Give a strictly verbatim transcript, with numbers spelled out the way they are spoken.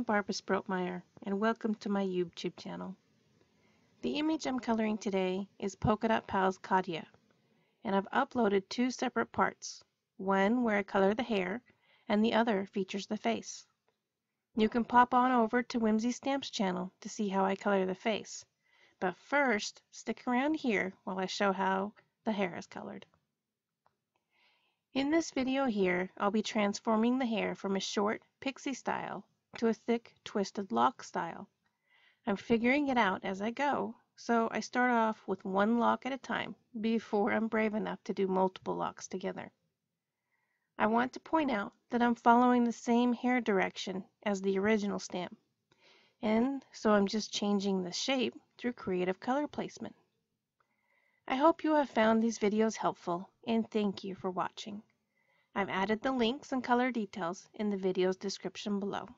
I'm Barbara Sproatmeyer, and welcome to my YouTube channel. The image I'm coloring today is Polka Dot Pals Katia, and I've uploaded two separate parts, one where I color the hair, and the other features the face. You can pop on over to Whimsy Stamps channel to see how I color the face, but first stick around here while I show how the hair is colored. In this video here, I'll be transforming the hair from a short pixie style to a thick twisted lock style. I'm figuring it out as I go, so I start off with one lock at a time before I'm brave enough to do multiple locks together. I want to point out that I'm following the same hair direction as the original stamp, and so I'm just changing the shape through creative color placement. I hope you have found these videos helpful, and thank you for watching. I've added the links and color details in the video's description below.